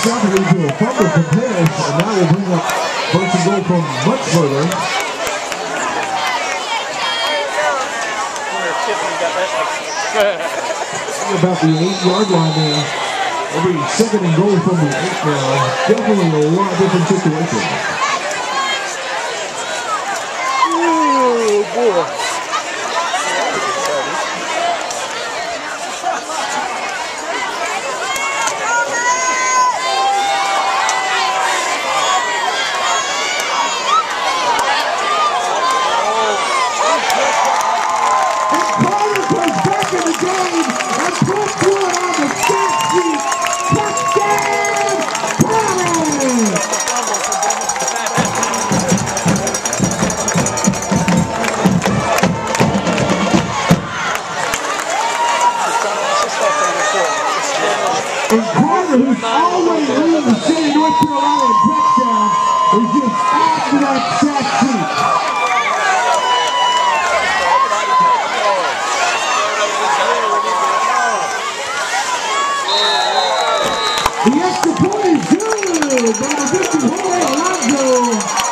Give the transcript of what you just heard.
shot to a fumble from Parrish, and that will bring up first and goal from much further. About the 8-yard line there. Every second and goal from the 8 now. Definitely a lot different situation. Oh boy. And Carter, who's always leading the city of North Carolina in touchdowns, is just after that sack sheet. The extra point is good by the 50.